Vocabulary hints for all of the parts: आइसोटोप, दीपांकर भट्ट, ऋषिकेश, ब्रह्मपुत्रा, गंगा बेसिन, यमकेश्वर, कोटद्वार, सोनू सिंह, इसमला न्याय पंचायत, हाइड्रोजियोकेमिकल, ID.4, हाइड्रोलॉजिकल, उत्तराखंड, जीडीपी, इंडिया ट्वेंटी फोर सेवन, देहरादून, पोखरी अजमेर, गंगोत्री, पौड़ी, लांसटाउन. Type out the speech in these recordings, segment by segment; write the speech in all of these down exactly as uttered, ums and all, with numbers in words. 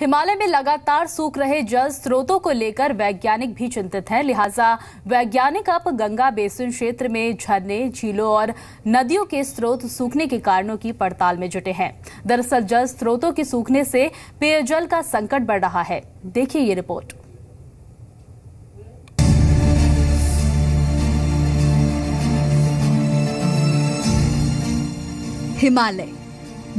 हिमालय में लगातार सूख रहे जल स्रोतों को लेकर वैज्ञानिक भी चिंतित हैं। लिहाजा वैज्ञानिक अब गंगा बेसिन क्षेत्र में झरने, झीलों और नदियों के स्रोत सूखने के कारणों की पड़ताल में जुटे हैं। दरअसल जल स्रोतों के सूखने से पेयजल का संकट बढ़ रहा है। देखिए ये रिपोर्ट। हिमालय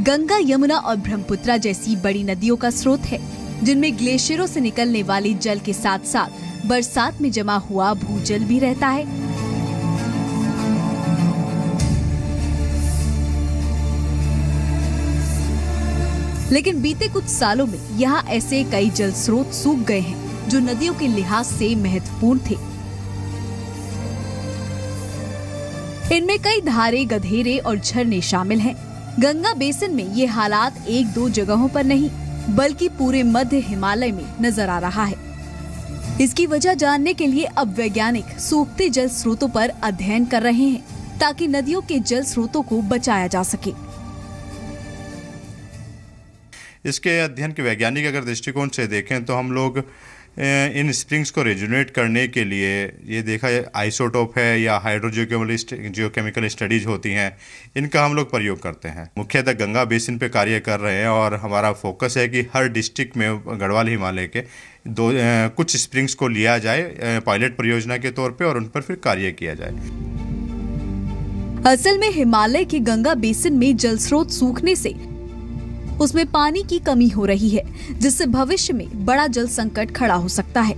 गंगा, यमुना और ब्रह्मपुत्रा जैसी बड़ी नदियों का स्रोत है, जिनमें ग्लेशियरों से निकलने वाले जल के साथ साथ बरसात में जमा हुआ भूजल भी रहता है। लेकिन बीते कुछ सालों में यहाँ ऐसे कई जल स्रोत सूख गए हैं जो नदियों के लिहाज से महत्वपूर्ण थे। इनमें कई धारे, गधेरे और झरने शामिल हैं। गंगा बेसिन में ये हालात एक दो जगहों पर नहीं बल्कि पूरे मध्य हिमालय में नजर आ रहा है। इसकी वजह जानने के लिए अब वैज्ञानिक सूखते जल स्रोतों पर अध्ययन कर रहे हैं ताकि नदियों के जल स्रोतों को बचाया जा सके। इसके अध्ययन के वैज्ञानिक अगर दृष्टिकोण से देखें तो हम लोग इन स्प्रिंग्स को रेजुनेट करने के लिए ये देखा है, आइसोटोप है या हाइड्रोजियोकेमिकल जियोकेमिकल स्टडीज होती हैं, इनका हम लोग प्रयोग करते हैं। मुख्यतः गंगा बेसिन पे कार्य कर रहे हैं और हमारा फोकस है कि हर डिस्ट्रिक्ट में गढ़वाल हिमालय के दो ए, कुछ स्प्रिंग्स को लिया जाए पायलट परियोजना के तौर पे और उन पर फिर कार्य किया जाए। असल में हिमालय के गंगा बेसिन में जल स्रोत सूखने से उसमें पानी की कमी हो रही है, जिससे भविष्य में बड़ा जल संकट खड़ा हो सकता है।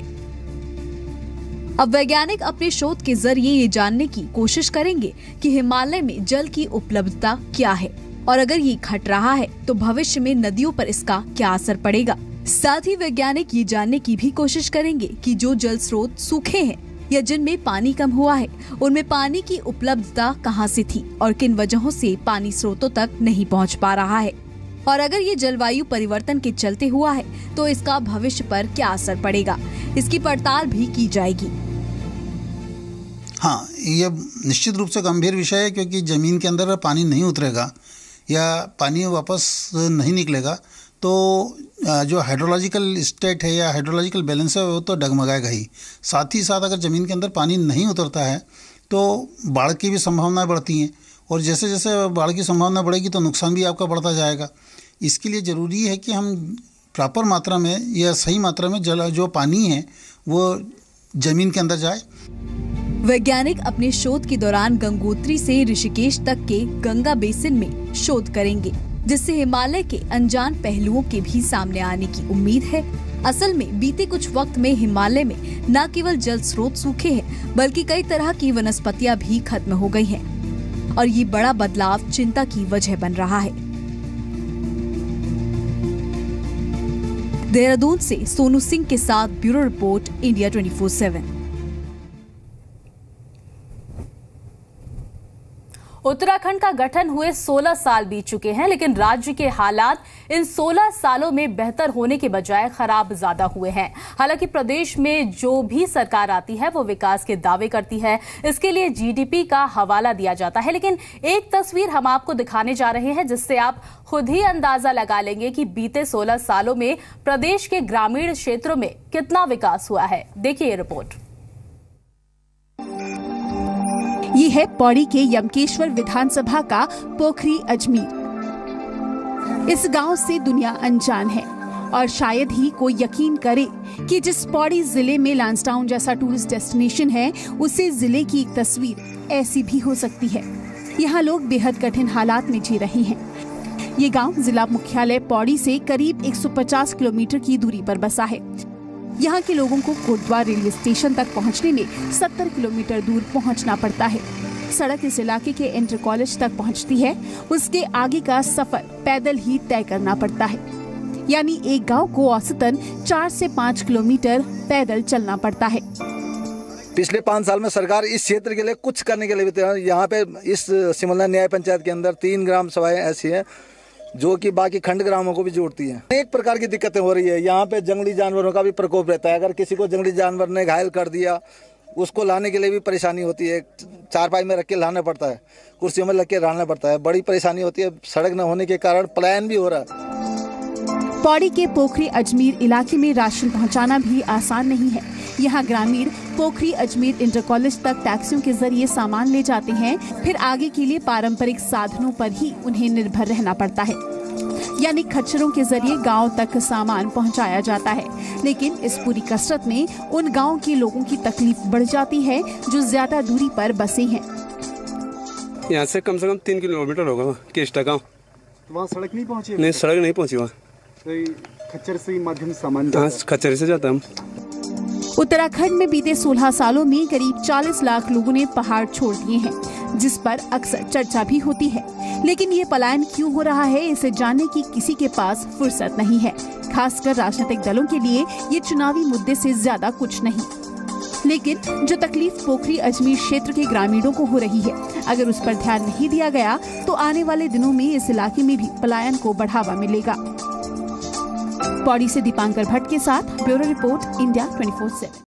अब वैज्ञानिक अपने शोध के जरिए ये जानने की कोशिश करेंगे कि हिमालय में जल की उपलब्धता क्या है और अगर ये घट रहा है तो भविष्य में नदियों पर इसका क्या असर पड़ेगा। साथ ही वैज्ञानिक ये जानने की भी कोशिश करेंगे कि जो जल स्रोत सूखे हैं या जिनमें पानी कम हुआ है उनमें पानी की उपलब्धता कहाँ से थी और किन वजहों से पानी स्रोतों तक नहीं पहुँच पा रहा है, और अगर ये जलवायु परिवर्तन के चलते हुआ है तो इसका भविष्य पर क्या असर पड़ेगा, इसकी पड़ताल भी की जाएगी। हाँ, ये निश्चित रूप से गंभीर विषय है क्योंकि जमीन के अंदर पानी नहीं उतरेगा या पानी वापस नहीं निकलेगा तो जो हाइड्रोलॉजिकल स्टेट है या हाइड्रोलॉजिकल बैलेंस है वो तो डगमगाएगा ही। साथ ही साथ अगर जमीन के अंदर पानी नहीं उतरता है तो बाढ़ की भी संभावनाएँ बढ़ती हैं और जैसे जैसे बाढ़ की संभावना बढ़ेगी तो नुकसान भी आपका बढ़ता जाएगा। इसके लिए ज़रूरी है कि हम प्रॉपर मात्रा में या सही मात्रा में जल जो पानी है वो जमीन के अंदर जाए। वैज्ञानिक अपने शोध के दौरान गंगोत्री से ऋषिकेश तक के गंगा बेसिन में शोध करेंगे, जिससे हिमालय के अनजान पहलुओं के भी सामने आने की उम्मीद है। असल में बीते कुछ वक्त में हिमालय में न केवल जल स्रोत सूखे हैं बल्कि कई तरह की वनस्पतियाँ भी खत्म हो गयी है और ये बड़ा बदलाव चिंता की वजह बन रहा है। देहरादून से सोनू सिंह के साथ bureau report, इंडिया ट्वेंटी फोर सेवन। उत्तराखंड का गठन हुए सोलह साल बीत चुके हैं, लेकिन राज्य के हालात इन सोलह सालों में बेहतर होने के बजाय खराब ज्यादा हुए हैं। हालांकि प्रदेश में जो भी सरकार आती है वो विकास के दावे करती है, इसके लिए जीडीपी का हवाला दिया जाता है। लेकिन एक तस्वीर हम आपको दिखाने जा रहे हैं जिससे आप खुद ही अंदाजा लगा लेंगे कि बीते सोलह सालों में प्रदेश के ग्रामीण क्षेत्रों में कितना विकास हुआ है। देखिए ये रिपोर्ट। ये है पौड़ी के यमकेश्वर विधानसभा का पोखरी अजमेर। इस गांव से दुनिया अनजान है और शायद ही कोई यकीन करे कि जिस पौड़ी जिले में लांसटाउन जैसा टूरिस्ट डेस्टिनेशन है उसे जिले की एक तस्वीर ऐसी भी हो सकती है। यहाँ लोग बेहद कठिन हालात में जी रहे हैं। ये गांव जिला मुख्यालय पौड़ी से करीब एक सौ पचास किलोमीटर की दूरी पर बसा है। यहाँ के लोगों को कोटद्वार रेलवे स्टेशन तक पहुँचने में सत्तर किलोमीटर दूर पहुँचना पड़ता है। सड़क इस इलाके के इंटर कॉलेज तक पहुँचती है, उसके आगे का सफर पैदल ही तय करना पड़ता है। यानी एक गांव को औसतन चार से पाँच किलोमीटर पैदल चलना पड़ता है। पिछले पाँच साल में सरकार इस क्षेत्र के लिए कुछ करने के लिए, यहाँ पे इस इसमला न्याय पंचायत के अंदर तीन ग्राम सभाएं ऐसी है जो कि बाकी खंड ग्रामों को भी जोड़ती है। अनेक प्रकार की दिक्कतें हो रही है। यहाँ पे जंगली जानवरों का भी प्रकोप रहता है। अगर किसी को जंगली जानवर ने घायल कर दिया उसको लाने के लिए भी परेशानी होती है। चारपाई में रख के लाना पड़ता है, कुर्सियों में रख के लाना पड़ता है। बड़ी परेशानी होती है। सड़क न होने के कारण पलायन भी हो रहा है। पौड़ी के पोखरी अजमेर इलाके में राशन पहुंचाना भी आसान नहीं है। यहाँ ग्रामीण पोखरी अजमेर इंटर कॉलेज तक टैक्सियों के जरिए सामान ले जाते हैं, फिर आगे के लिए पारंपरिक साधनों पर ही उन्हें निर्भर रहना पड़ता है, यानी खच्चरों के जरिए गांव तक सामान पहुंचाया जाता है। लेकिन इस पूरी कसरत में उन गांव के लोगों की तकलीफ बढ़ जाती है जो ज्यादा दूरी पर बसे हैं। यहाँ से कम से कम तीन किलोमीटर होगा केस्टा गाँव। वहाँ सड़क नहीं पहुँची? नहीं, सड़क नहीं पहुँची, वहाँ खच्चर से माध्यम सामान खच्चर से जाता हम। उत्तराखंड में बीते सोलह सालों में करीब चालीस लाख लोगों ने पहाड़ छोड़ दिए हैं, जिस पर अक्सर चर्चा भी होती है। लेकिन ये पलायन क्यों हो रहा है, इसे जानने की किसी के पास फुर्सत नहीं है। खासकर राजनीतिक दलों के लिए ये चुनावी मुद्दे से ज्यादा कुछ नहीं। लेकिन जो तकलीफ पोखरी अजमेर क्षेत्र के ग्रामीणों को हो रही है, अगर उस पर ध्यान नहीं दिया गया तो आने वाले दिनों में इस इलाके में भी पलायन को बढ़ावा मिलेगा। पौड़ी से दीपांकर भट्ट के साथ bureau report, इंडिया ट्वेंटी फोर सेवन।